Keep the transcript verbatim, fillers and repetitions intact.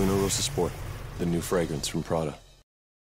Luna Rossa Sport, the new fragrance from Prada.